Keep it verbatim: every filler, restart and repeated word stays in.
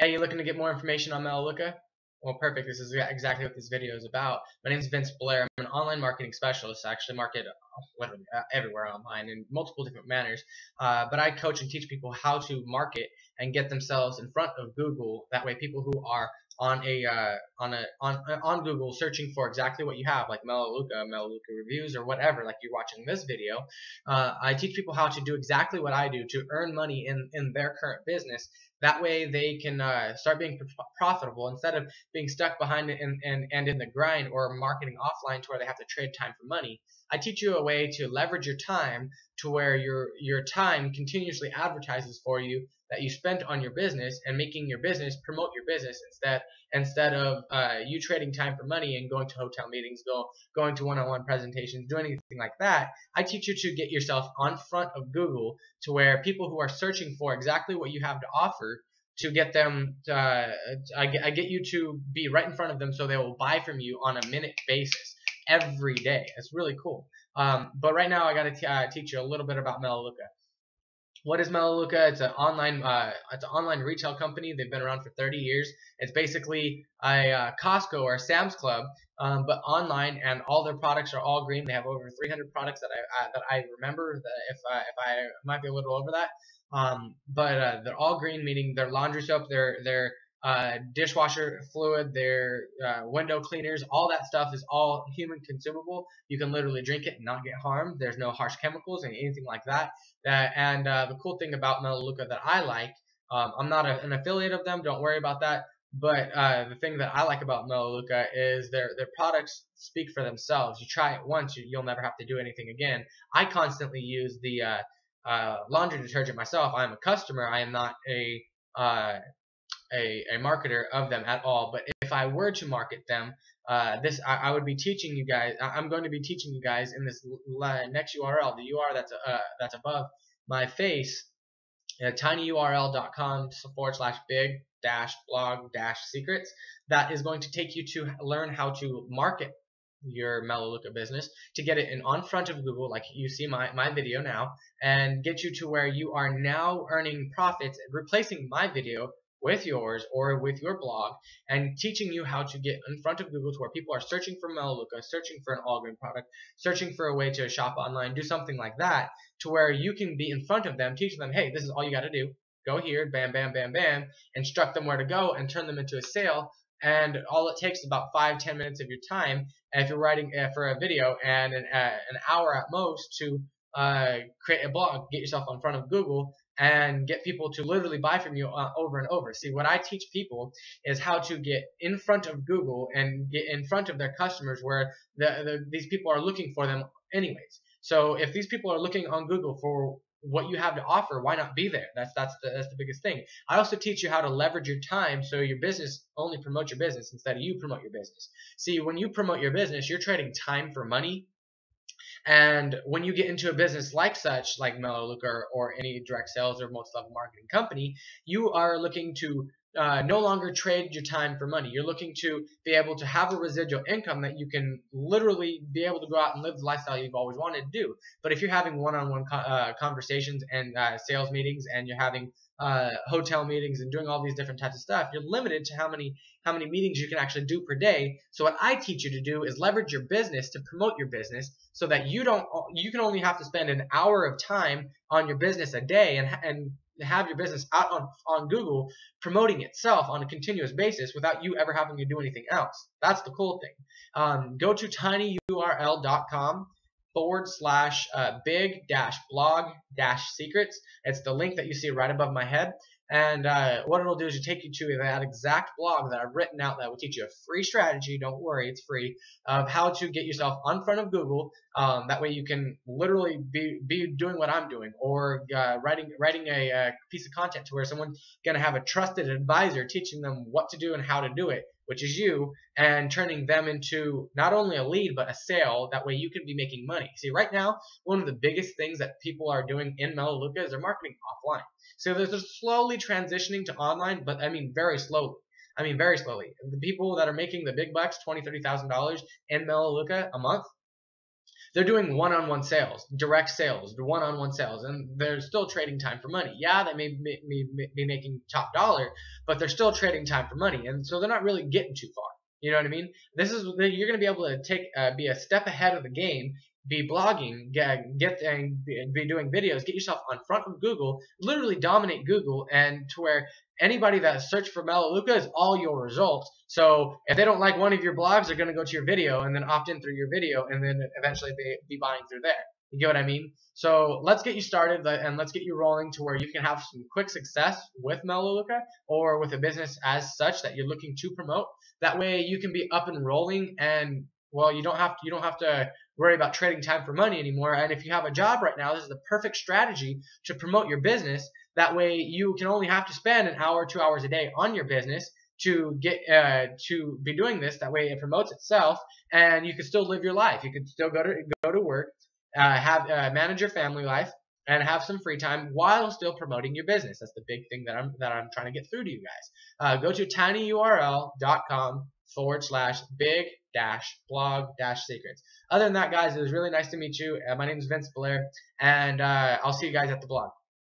Hey, you're looking to get more information on Melaleuca? Well, perfect. This is exactly what this video is about. My name is Vince Blair. I'm an online marketing specialist. I actually market everywhere online in multiple different manners. Uh, but I coach and teach people how to market and get themselves in front of Google. That way, people who are on a uh, on a on on Google searching for exactly what you have, like Melaleuca, Melaleuca reviews, or whatever, like you're watching this video. Uh, I teach people how to do exactly what I do to earn money in in their current business. That way, they can uh, start being profitable instead of being stuck behind it and and and in the grind or marketing offline to where they have to trade time for money. I teach you a way to leverage your time to where your your time continuously advertises for you that you spent on your business and making your business promote your business instead instead of uh, you trading time for money and going to hotel meetings, go going to one-on-one presentations, doing anything like that. I teach you to get yourself on front of Google to where people who are searching for exactly what you have to offer to get them, to, uh, I, get, I get you to be right in front of them so they will buy from you on a minute basis every day. It's really cool. Um, but right now I got to uh, teach you a little bit about Melaleuca. What is Melaleuca? It's an online, uh, it's an online retail company. They've been around for thirty years. It's basically a uh, Costco or a Sam's Club, um, but online, and all their products are all green. They have over three hundred products that I uh, that I remember. That if uh, if I might be a little over that, um, but uh, they're all green, meaning their laundry soap, their their uh, dishwasher fluid, their uh, window cleaners, all that stuff is all human consumable. You can literally drink it and not get harmed. There's no harsh chemicals and anything like that. That, and uh, the cool thing about Melaleuca that I like, um, I'm not a, an affiliate of them, don't worry about that, but uh, the thing that I like about Melaleuca is their, their products speak for themselves. You try it once, you, you'll never have to do anything again. I constantly use the uh, uh, laundry detergent myself. I am a customer. I am not a, uh, a, a marketer of them at all, but if I were to market them, Uh, this I, I would be teaching you guys. I'm going to be teaching you guys in this next U R L, the U R L that's uh, that's above my face, uh, tinyurl dot com forward slash big dash blog dash secrets. That is going to take you to learn how to market your Melaleuca business, to get it in on front of Google, like you see my my video now, and get you to where you are now earning profits, replacing my video with yours or with your blog, and teaching you how to get in front of Google to where people are searching for Melaleuca, searching for an all-green product, searching for a way to shop online, do something like that, to where you can be in front of them, teaching them, hey, this is all you got to do. Go here, bam, bam, bam, bam, instruct them where to go and turn them into a sale. And all it takes is about five, ten minutes of your time if you're writing uh, for a video, and an, uh, an hour at most to uh, create a blog, get yourself in front of Google, and get people to literally buy from you uh, over and over. See, what I teach people is how to get in front of Google and get in front of their customers where the, the, these people are looking for them anyways. So if these people are looking on Google for what you have to offer, why not be there? That's that's the, that's the biggest thing. I also teach you how to leverage your time so your business only promotes your business instead of you promote your business. See, when you promote your business, you're trading time for money. And when you get into a business like such, like Melaleuca or, or any direct sales or multi-level marketing company, you are looking to uh, no longer trade your time for money. You're looking to be able to have a residual income that you can literally be able to go out and live the lifestyle you've always wanted to do. But if you're having one-on-one co uh, conversations and uh, sales meetings, and you're having uh, hotel meetings and doing all these different types of stuff, you're limited to how many how many meetings you can actually do per day. So what I teach you to do is leverage your business to promote your business so that you don't you can only have to spend an hour of time on your business a day and and have your business out on on Google promoting itself on a continuous basis without you ever having to do anything else. That's the cool thing. Um, go to tinyurl dot com. forward slash uh, big dash blog dash secrets. It's the link that you see right above my head. And uh, what it'll do is you take you to that exact blog that I've written out that will teach you a free strategy. Don't worry, it's free, of how to get yourself on front of Google. Um, that way you can literally be be doing what I'm doing, or uh, writing writing a, a piece of content to where someone's gonna have a trusted advisor teaching them what to do and how to do it, which is you, and turning them into not only a lead but a sale. That way you can be making money. See, right now, one of the biggest things that people are doing in Melaleuca is they're marketing offline. So they're slowly transitioning to online, but I mean very slowly. I mean very slowly. The people that are making the big bucks, twenty thousand dollars, thirty thousand dollars in Melaleuca a month, They're doing one-on-one sales, direct sales, one-on-one sales, and they're still trading time for money. Yeah, they may, may, may be making top dollar, but they're still trading time for money, and so they're not really getting too far. You know what I mean? This is you're going to be able to take uh, be a step ahead of the game, be blogging, get, get and be doing videos, get yourself on front of Google, literally dominate Google, and to where anybody that searched for Melaleuca is all your results. So if they don't like one of your blogs, they're going to go to your video and then opt in through your video, and then eventually they be buying through there. You get what I mean? So let's get you started and let's get you rolling to where you can have some quick success with Melaleuca or with a business as such that you're looking to promote. That way you can be up and rolling, and well, you don't have to, you don't have to worry about trading time for money anymore. And if you have a job right now, this is the perfect strategy to promote your business. That way you can only have to spend an hour, two hours a day on your business to get uh, to be doing this. That way it promotes itself, and you can still live your life. You can still go to go to work, uh, have uh, manage your family life, and have some free time while still promoting your business. That's the big thing that I'm that I'm trying to get through to you guys. Uh, go to tinyurl.com forward slash big dash blog dash secrets. Other than that, guys, it was really nice to meet you. Uh, my name is Vince Blair, and uh, I'll see you guys at the blog.